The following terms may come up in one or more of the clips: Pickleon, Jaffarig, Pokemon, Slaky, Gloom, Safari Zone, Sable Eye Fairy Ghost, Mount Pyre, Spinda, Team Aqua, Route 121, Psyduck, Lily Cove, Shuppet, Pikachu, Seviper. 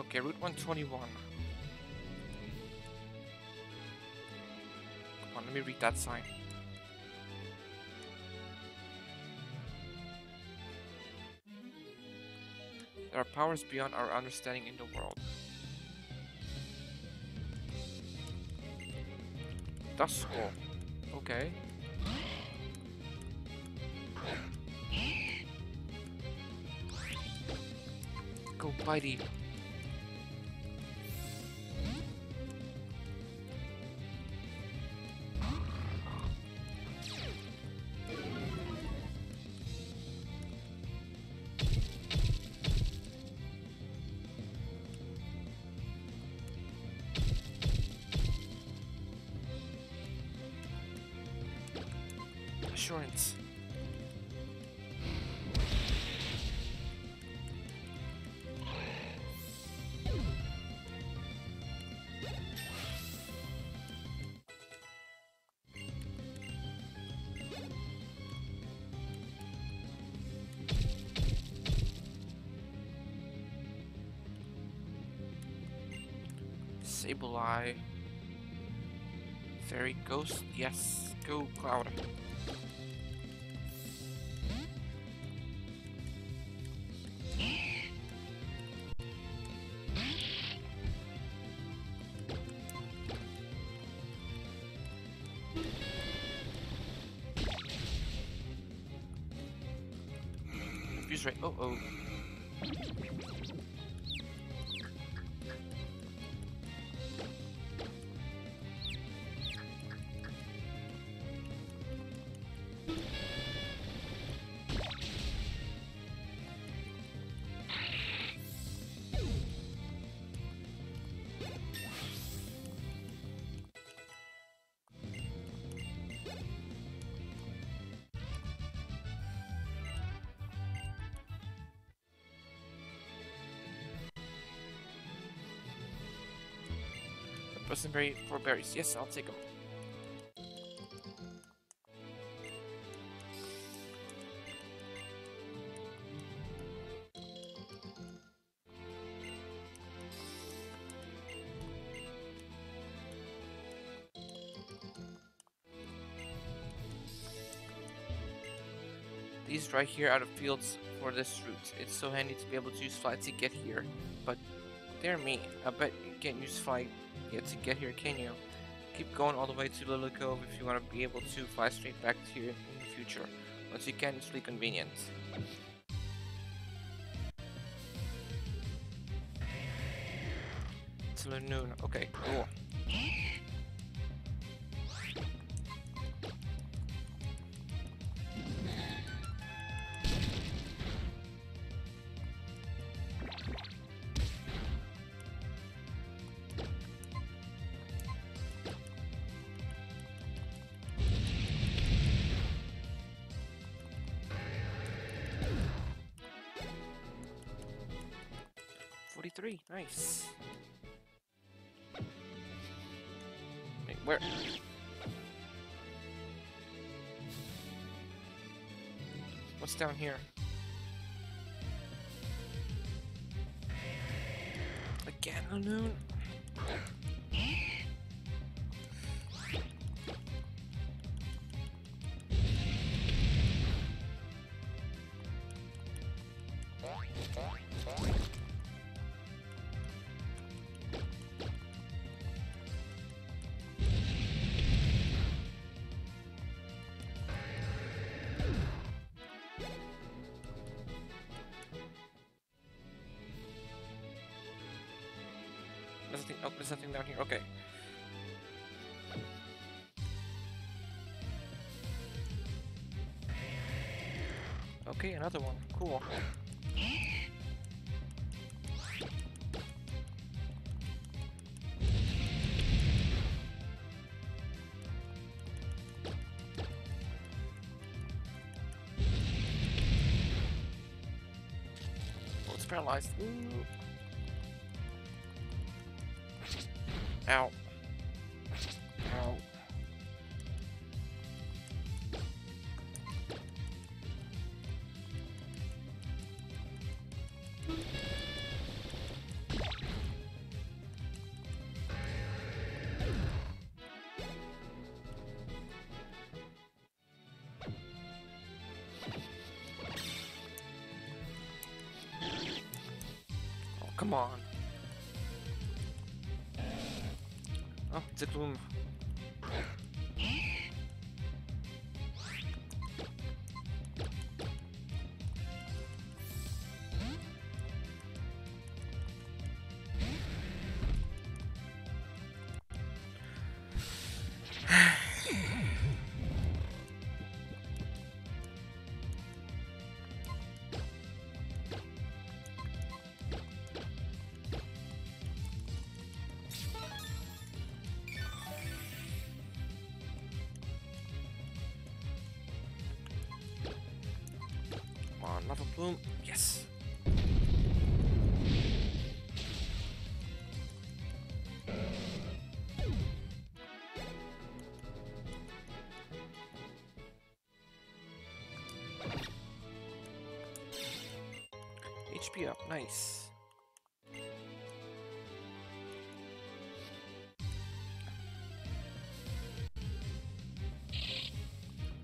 Okay, Route 121. Come on, let me read that sign. There are powers beyond our understanding in the world. That's cool. Okay. Go, Bitey. Assurance. Sable Eye Fairy Ghost, yes, go Cloud. Use right, oh oh. Berry for berries. Yes, I'll take them. These right here out of fields for this route. It's so handy to be able to use fly to get here, but they're mean. I bet you can't use fly to get here, can you? Keep going all the way to Lily Cove if you want to be able to fly straight back to here in the future. Once you can, it's really convenient. Till noon. Okay, cool. Nice. Wait, where? What's down here? Again, unknown. Oh, there's nothing down here. Okay. Okay, another one. Cool. Oh, it's paralyzed. Ooh. Ow. Ow. Come on. Oh, it's a Gloom. Lava Bloom, yes. HP up, nice.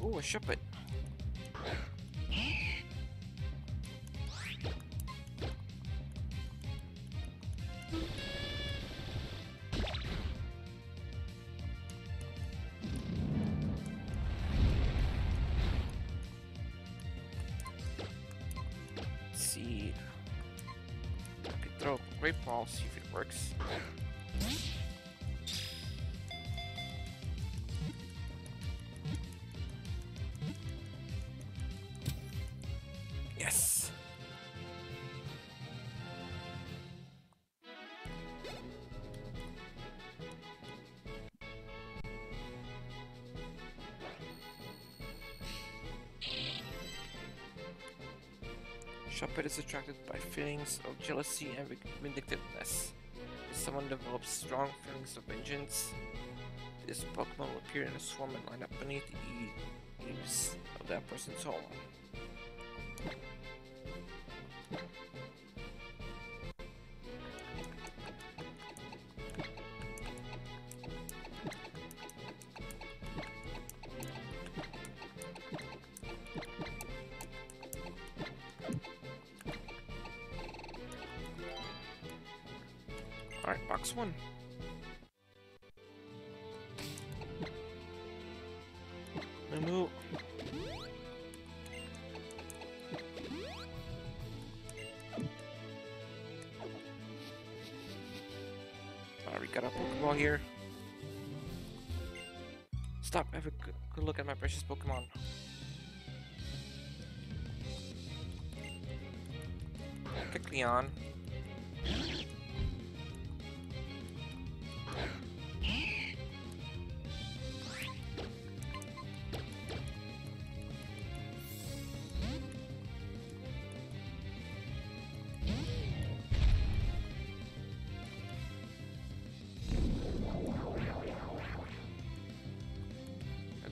Oh, a Shuppet. I'll see if it works. Yes. Shuppet is attracted by feelings of jealousy and vindictiveness. If someone develops strong feelings of vengeance, this Pokemon will appear in a swarm and line up beneath the eaves of that person's home. Alright, box one. Move. Alright, we got a Pokeball here. Stop, have a good look at my precious Pokemon. Pickleon.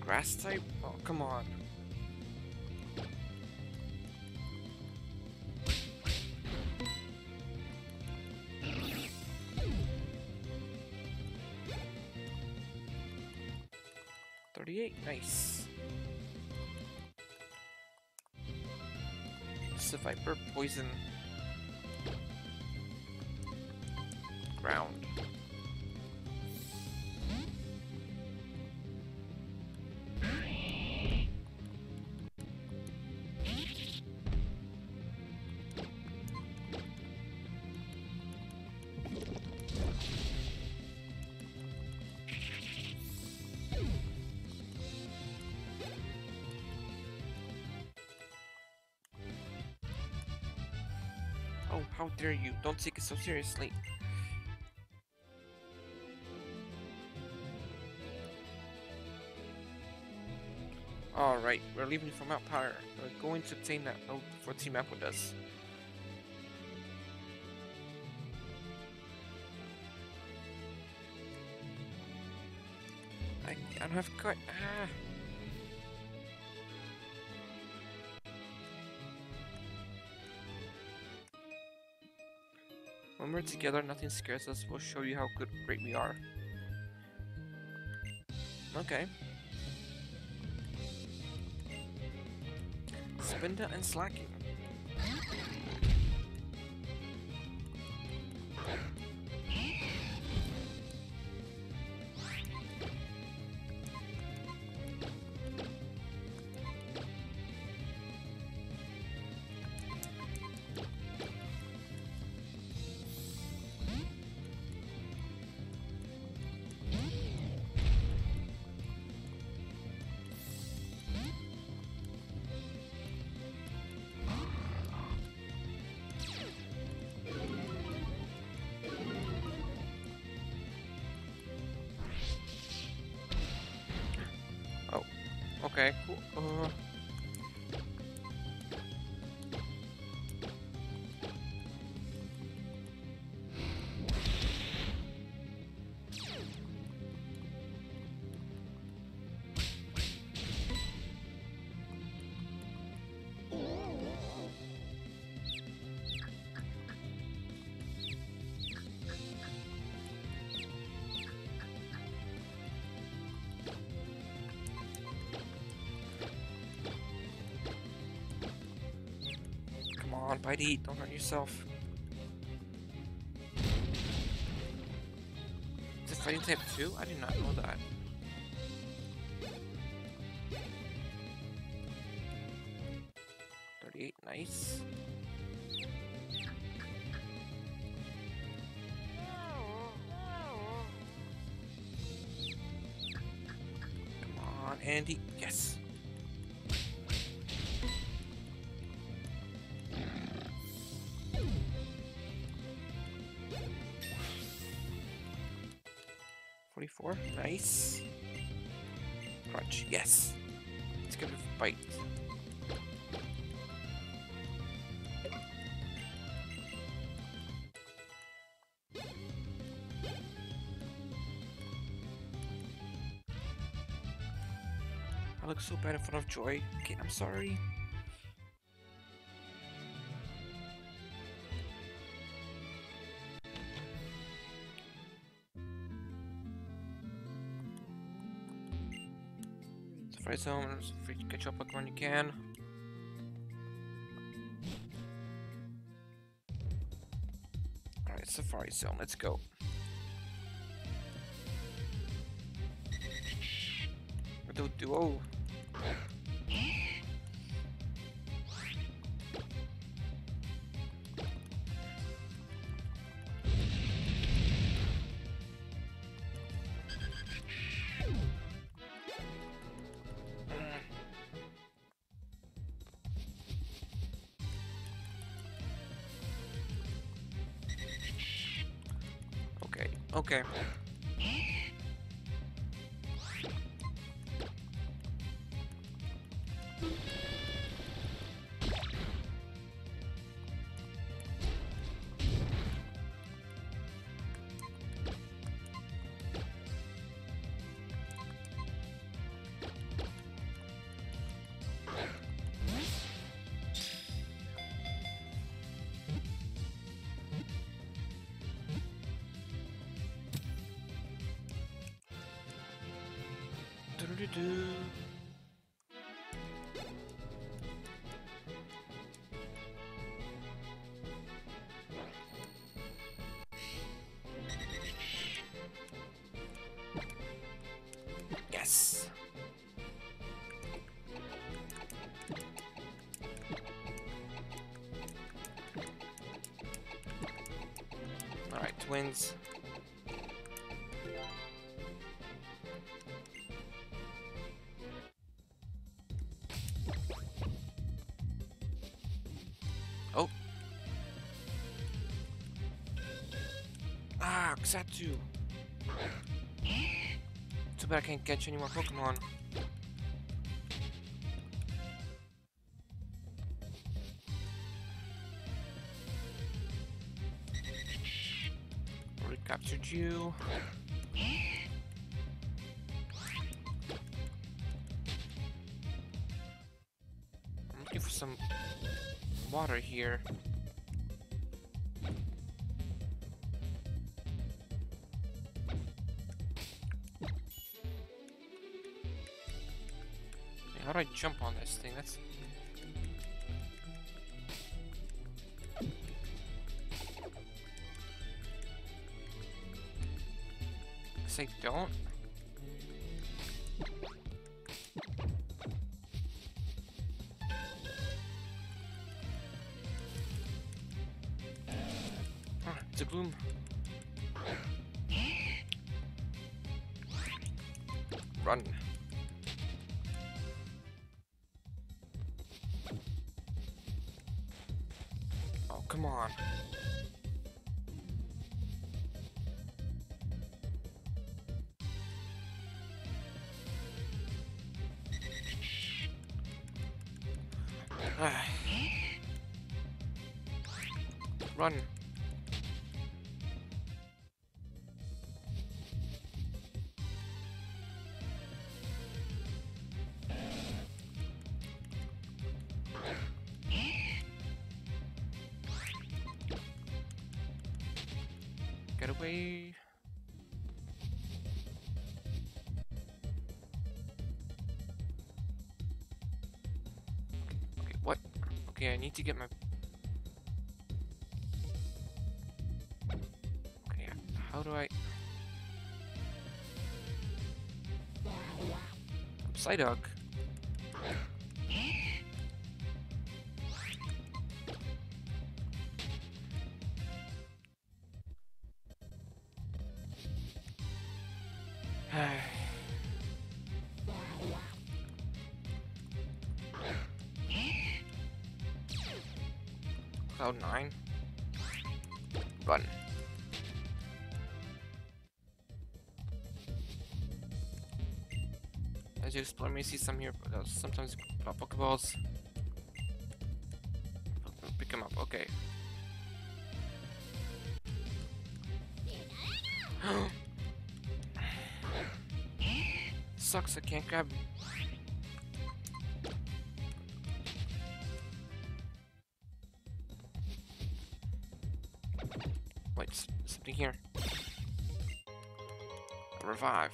Grass type? Oh, come on. $38, nice. Seviper, poison. Ground. How dare you? Don't take it so seriously. Alright, we're leaving for Mount Pyre. We're going to obtain that note before Team Aqua does. I don't have cut. Ah. When we're together, nothing scares us. We'll show you how great we are. Okay. Spinda and Slaky. Oh, okay, cool. Come on, Bitey, don't hurt yourself. Is it fighting type 2? I did not know that. Nice. Come on, Andy. Yes. Nice. Crunch. Yes. Let's give it a bite. I look so bad in front of Joy. Okay, I'm sorry. Zone, free to catch up when you can. Alright, Safari Zone, let's go. Do duo. Okay. Yes. All right, twins. Too bad I can't catch any more Pokemon. Already captured you. I'm looking for some water here. How do I jump on this thing? That's... I say don't. Ah, it's a Gloom. Run. Come on. Run. Get away. Okay, what? Okay, I need to get my... Okay, how do I... Psyduck. Cloud 9. Run. I just let me see some here. Sometimes Pokeballs. Pick them up. Okay. Sucks. I can't grab. Something here. Revive.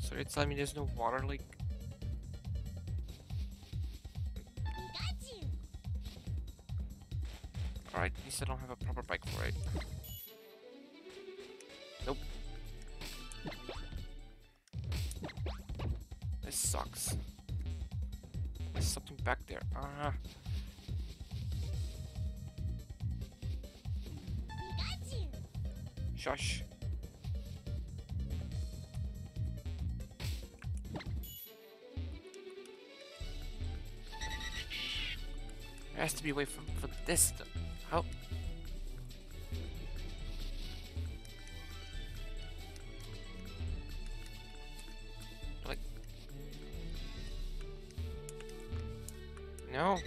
So it's telling me there's no water leak. Alright, at least I don't have a proper bike for it. Nope. This sucks. There's something back there. Ah. Shush. There has to be a way for this to... How? Like... No.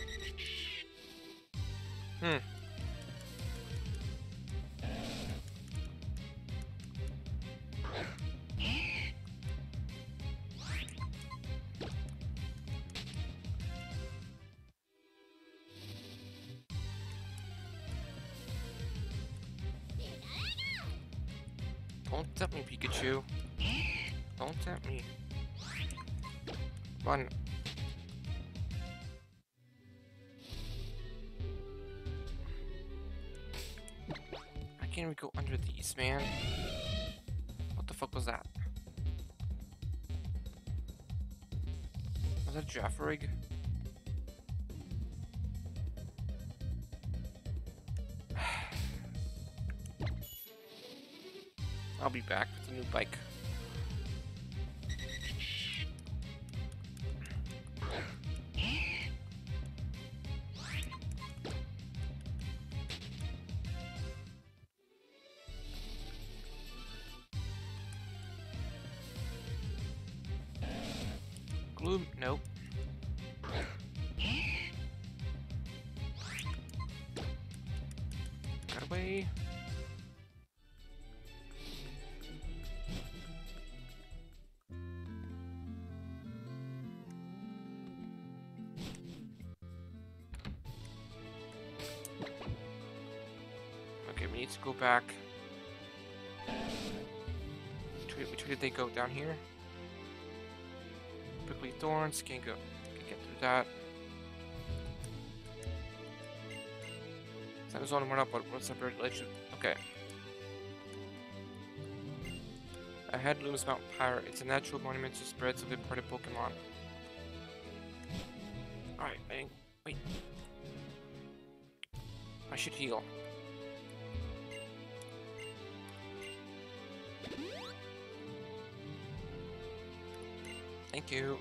Don't tap me, Pikachu. Don't tap me. Run. I can't even go under these, man. What the fuck was that? Was that Jaffarig? I'll be back with a new bike. Gloom? Nope. Got away. We need to go back. Which way did they go? Down here? Prickly thorns, can't go. Can't get through that. That was on and went up, but what's up regulation? Okay. Ahead looms Mount Pyre. It's a natural monument to spreads of imported Pokemon. Alright, wait. I should heal. Thank you.